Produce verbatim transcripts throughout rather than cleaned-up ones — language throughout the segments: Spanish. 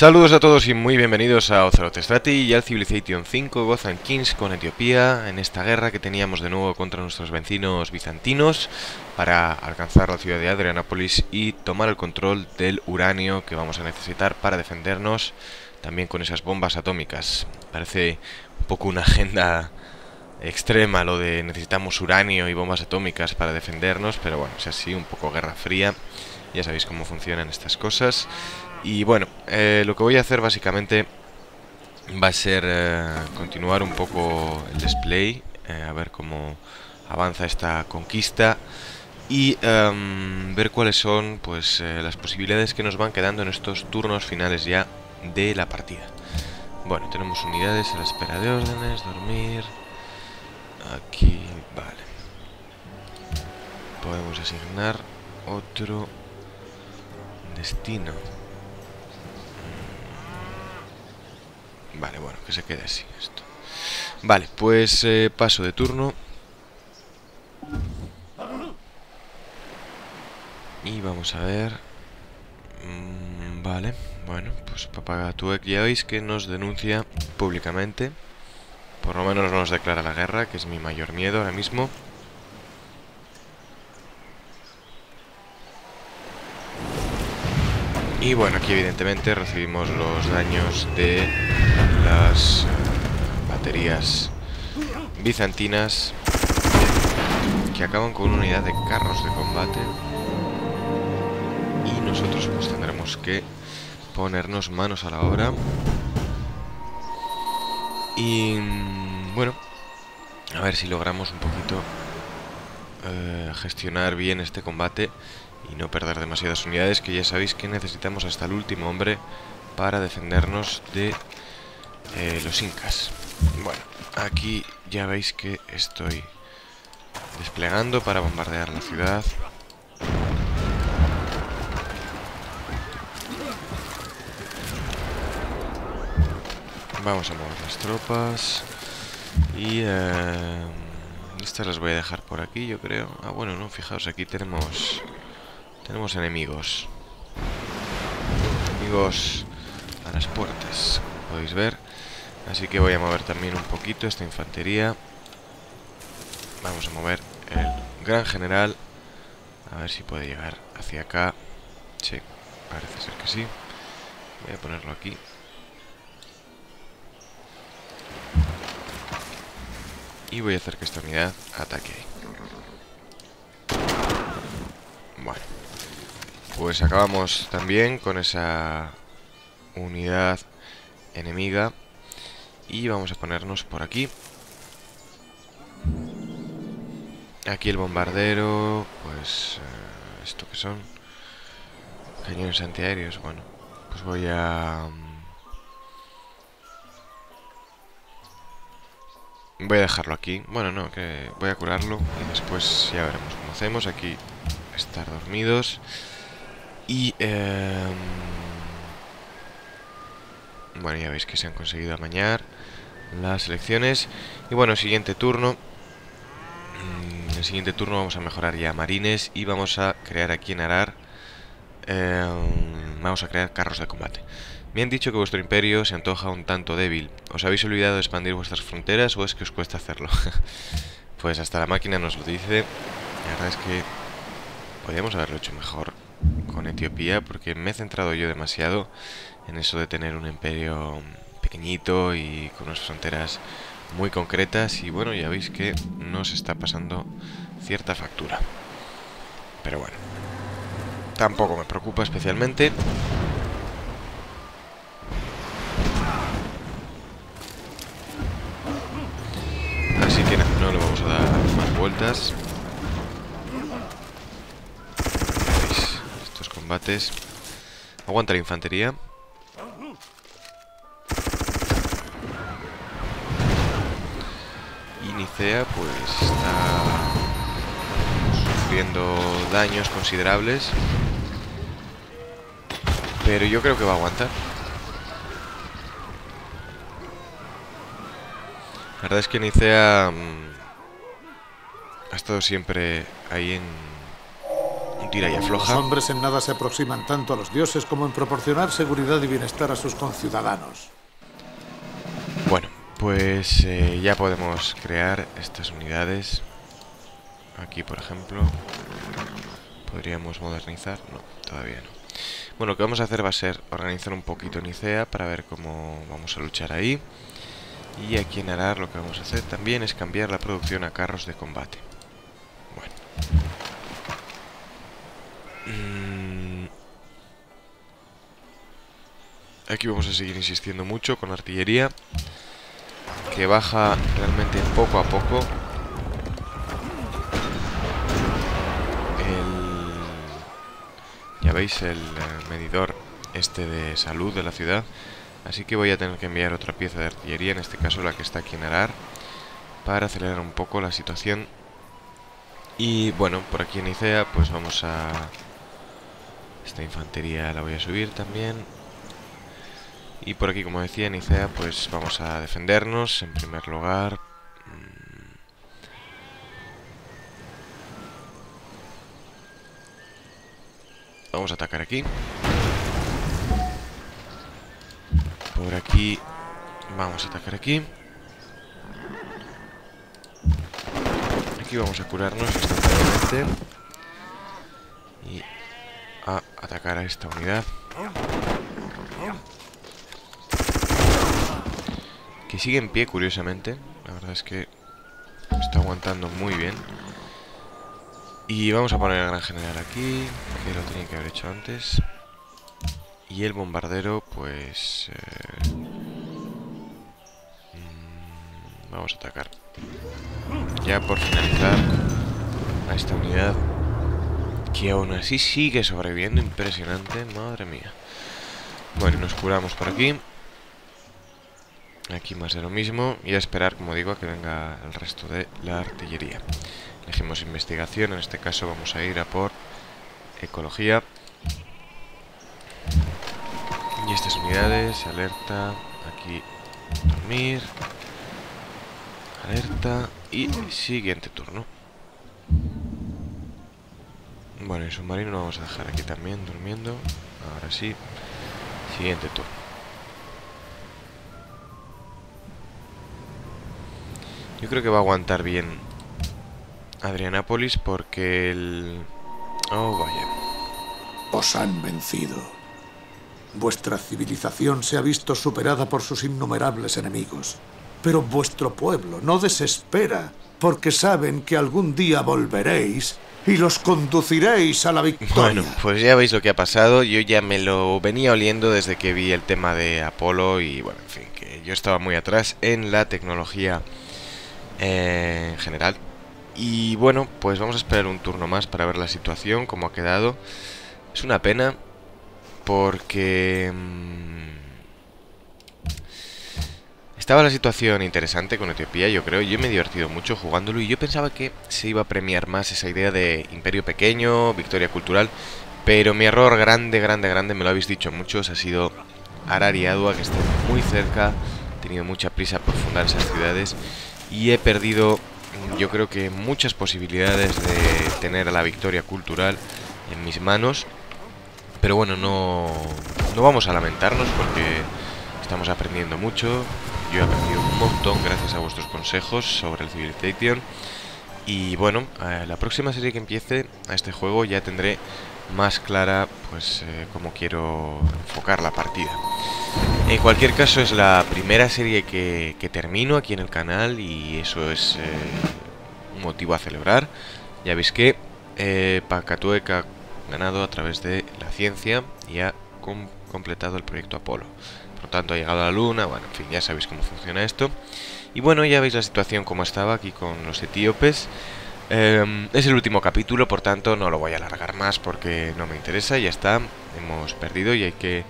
Saludos a todos y muy bienvenidos a OceloTStrategy y al Civilization cinco Gods and Kings con Etiopía, en esta guerra que teníamos de nuevo contra nuestros vecinos bizantinos para alcanzar la ciudad de Adrianapolis y tomar el control del uranio que vamos a necesitar para defendernos también con esas bombas atómicas. Parece un poco una agenda extrema lo de necesitamos uranio y bombas atómicas para defendernos, pero bueno, es así, un poco guerra fría, ya sabéis cómo funcionan estas cosas. Y bueno, eh, lo que voy a hacer básicamente va a ser eh, continuar un poco el display, eh, a ver cómo avanza esta conquista y um, ver cuáles son pues eh, las posibilidades que nos van quedando en estos turnos finales ya de la partida. Bueno, tenemos unidades a la espera de órdenes, dormir, aquí, vale. Podemos asignar otro destino. Vale, bueno, que se quede así esto. Vale, pues eh, paso de turno. Y vamos a ver. Mm, vale, bueno, pues Pachacutec ya veis que nos denuncia públicamente. Por lo menos no nos declara la guerra, que es mi mayor miedo ahora mismo. Y bueno, aquí evidentemente recibimos los daños de las baterías bizantinas que acaban con una unidad de carros de combate y nosotros pues tendremos que ponernos manos a la obra. Y bueno, a ver si logramos un poquito eh, gestionar bien este combate y no perder demasiadas unidades, que ya sabéis que necesitamos hasta el último hombre para defendernos de eh, los incas. Bueno, aquí ya veis que estoy desplegando para bombardear la ciudad. Vamos a mover las tropas y eh, estas las voy a dejar por aquí, yo creo. Ah, bueno, no, fijaos, aquí tenemos... Tenemos enemigos. Enemigos a las puertas, como podéis ver. Así que voy a mover también un poquito esta infantería. Vamos a mover el gran general. A ver si puede llegar hacia acá. Sí, parece ser que sí. Voy a ponerlo aquí. Y voy a hacer que esta unidad ataque ahí. Bueno. Pues acabamos también con esa unidad enemiga y vamos a ponernos por aquí. Aquí el bombardero, pues eh, esto que son cañones antiaéreos. Bueno, pues voy a voy a dejarlo aquí. Bueno, no, que voy a curarlo y después ya veremos cómo hacemos. Aquí estar dormidos. Y, eh, bueno, ya veis que se han conseguido amañar las elecciones. Y bueno, siguiente turno. En el siguiente turno vamos a mejorar ya marines y vamos a crear aquí en Harar, eh, vamos a crear carros de combate. Me han dicho que vuestro imperio se antoja un tanto débil. ¿Os habéis olvidado de expandir vuestras fronteras o es que os cuesta hacerlo? Pues hasta la máquina nos lo dice. La verdad es que podríamos haberlo hecho mejor con Etiopía, porque me he centrado yo demasiado en eso de tener un imperio pequeñito y con unas fronteras muy concretas, y bueno, ya veis que nos está pasando cierta factura, pero bueno, tampoco me preocupa especialmente. Así que nada, no le vamos a dar más vueltas. Combates. Aguanta la infantería. Y Nicea pues está sufriendo daños considerables, pero yo creo que va a aguantar. La verdad es que Nicea ha estado siempre ahí en Un tira y afloja. Los hombres en nada se aproximan tanto a los dioses como en proporcionar seguridad y bienestar a sus conciudadanos. Bueno, pues eh, ya podemos crear estas unidades. Aquí, por ejemplo, podríamos modernizar. No, todavía no. Bueno, lo que vamos a hacer va a ser organizar un poquito Nicea para ver cómo vamos a luchar ahí. Y aquí en Harar lo que vamos a hacer también es cambiar la producción a carros de combate. Bueno. Aquí vamos a seguir insistiendo mucho con artillería, que baja realmente poco a poco el... Ya veis el medidor este de salud de la ciudad. Así que voy a tener que enviar otra pieza de artillería, en este caso la que está aquí en Harar, para acelerar un poco la situación. Y bueno, por aquí en Nicea pues vamos a... Esta infantería la voy a subir también. Y por aquí, como decía, en Nicea pues vamos a defendernos en primer lugar. Vamos a atacar aquí. Por aquí vamos a atacar aquí. Aquí vamos a curarnos instantáneamente. Y a atacar a esta unidad. Que sigue en pie, curiosamente. La verdad es que está aguantando muy bien. Y vamos a poner al gran general aquí, que lo tenía que haber hecho antes. Y el bombardero, pues... Eh... Mm, vamos a atacar. Ya por finalizar a esta unidad, que aún así sigue sobreviviendo, impresionante, madre mía. Bueno, nos curamos por aquí. Aquí más de lo mismo. Y a esperar, como digo, a que venga el resto de la artillería. Elegimos investigación, en este caso vamos a ir a por ecología. Y estas unidades, alerta, aquí dormir, alerta y siguiente turno. Bueno, el submarino lo vamos a dejar aquí también durmiendo, ahora sí, siguiente turno. Yo creo que va a aguantar bien Adrianapolis, porque el... Oh, vaya. Os han vencido. Vuestra civilización se ha visto superada por sus innumerables enemigos. Pero vuestro pueblo no desespera, porque saben que algún día volveréis y los conduciréis a la victoria. Bueno, pues ya veis lo que ha pasado. Yo ya me lo venía oliendo desde que vi el tema de Apolo y, bueno, en fin, que yo estaba muy atrás en la tecnología eh, en general. Y bueno, pues vamos a esperar un turno más para ver la situación, cómo ha quedado. Es una pena, porque estaba la situación interesante con Etiopía, yo creo. Yo me he divertido mucho jugándolo y yo pensaba que se iba a premiar más esa idea de imperio pequeño, victoria cultural. Pero mi error grande, grande, grande, me lo habéis dicho muchos, ha sido Arari y Adwa, que están muy cerca. He tenido mucha prisa por fundar esas ciudades y he perdido... Yo creo que muchas posibilidades de tener a la victoria cultural en mis manos. Pero bueno, no, no vamos a lamentarnos porque estamos aprendiendo mucho. Yo he aprendido un montón gracias a vuestros consejos sobre el Civilization. Y bueno, eh, la próxima serie que empiece a este juego ya tendré más clara pues eh, cómo quiero enfocar la partida. En cualquier caso, es la primera serie que, que termino aquí en el canal y eso es eh, un motivo a celebrar. Ya veis que eh, Pachacutec ha ganado a través de la ciencia y ha com completado el proyecto Apolo. Por lo tanto, ha llegado a la luna. Bueno, en fin, ya sabéis cómo funciona esto. Y bueno, ya veis la situación como estaba aquí con los etíopes. Eh, es el último capítulo, por tanto no lo voy a alargar más porque no me interesa. Ya está, hemos perdido y hay que...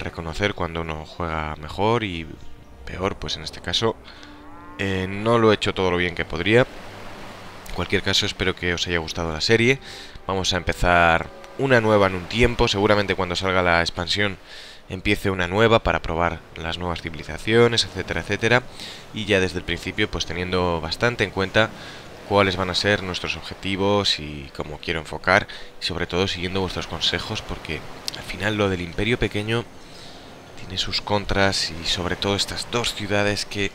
reconocer cuando uno juega mejor y peor, pues en este caso eh, no lo he hecho todo lo bien que podría. En cualquier caso, espero que os haya gustado la serie. Vamos a empezar una nueva en un tiempo. Seguramente cuando salga la expansión empiece una nueva para probar las nuevas civilizaciones, etcétera, etcétera. Y ya desde el principio pues teniendo bastante en cuenta cuáles van a ser nuestros objetivos y cómo quiero enfocar, y sobre todo siguiendo vuestros consejos, porque al final lo del Imperio Pequeño tiene sus contras, y sobre todo estas dos ciudades que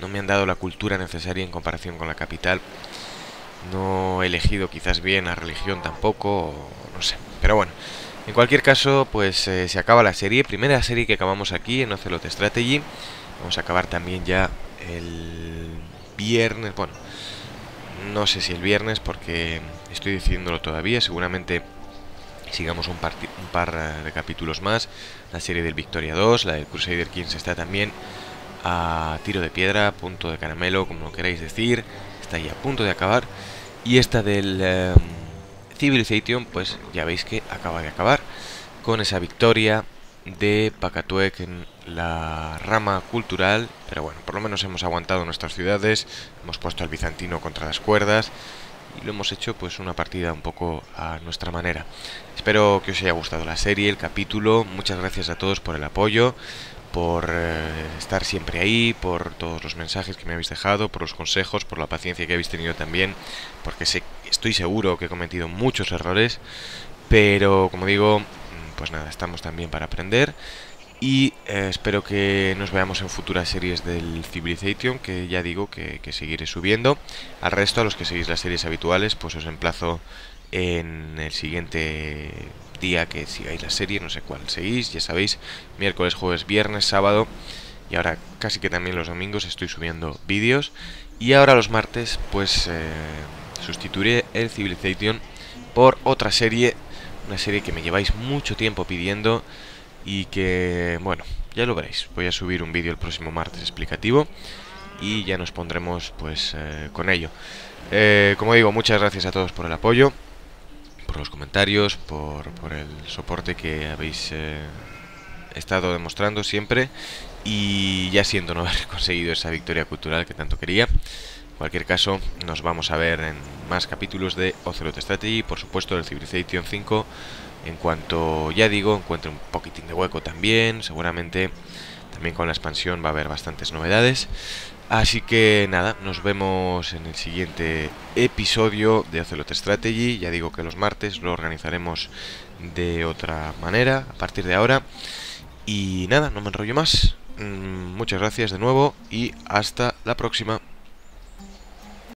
no me han dado la cultura necesaria en comparación con la capital. No he elegido quizás bien la religión tampoco, o no sé, pero bueno. En cualquier caso, pues eh, se acaba la serie, primera serie que acabamos aquí en OceloTStrategy. Vamos a acabar también ya el viernes, bueno, no sé si el viernes porque estoy decidiéndolo todavía, seguramente sigamos un, un par de capítulos más, la serie del Victoria dos, la del Crusader Kings está también a tiro de piedra, punto de caramelo, como lo queráis decir, está ahí a punto de acabar, y esta del... Eh, Civilization, pues ya veis que acaba de acabar con esa victoria de Pachacutec en la rama cultural, pero bueno, por lo menos hemos aguantado nuestras ciudades, hemos puesto al bizantino contra las cuerdas y lo hemos hecho pues una partida un poco a nuestra manera. Espero que os haya gustado la serie, el capítulo, muchas gracias a todos por el apoyo, por eh, estar siempre ahí, por todos los mensajes que me habéis dejado, por los consejos, por la paciencia que habéis tenido también, porque sé, estoy seguro que he cometido muchos errores, pero como digo, pues nada, estamos también para aprender y eh, espero que nos veamos en futuras series del Civilization, que ya digo que, que seguiré subiendo. Al resto, a los que seguís las series habituales, pues os emplazo en el siguiente día que sigáis la serie, no sé cuál seguís, ya sabéis, miércoles, jueves, viernes, sábado, y ahora casi que también los domingos estoy subiendo vídeos, y ahora los martes pues eh, sustituiré el Civilization por otra serie, una serie que me lleváis mucho tiempo pidiendo y que, bueno, ya lo veréis, voy a subir un vídeo el próximo martes explicativo y ya nos pondremos pues eh, con ello. Eh, como digo, muchas gracias a todos por el apoyo, por los comentarios, por, por el soporte que habéis eh, estado demostrando siempre, y ya siento no haber conseguido esa victoria cultural que tanto quería. En cualquier caso, nos vamos a ver en más capítulos de OceloTStrategy, por supuesto del Civilization cinco, en cuanto, ya digo, encuentre un poquitín de hueco también, seguramente también con la expansión va a haber bastantes novedades. Así que nada, nos vemos en el siguiente episodio de OceloTStrategy. Ya digo que los martes lo organizaremos de otra manera a partir de ahora. Y nada, no me enrollo más. Muchas gracias de nuevo y hasta la próxima.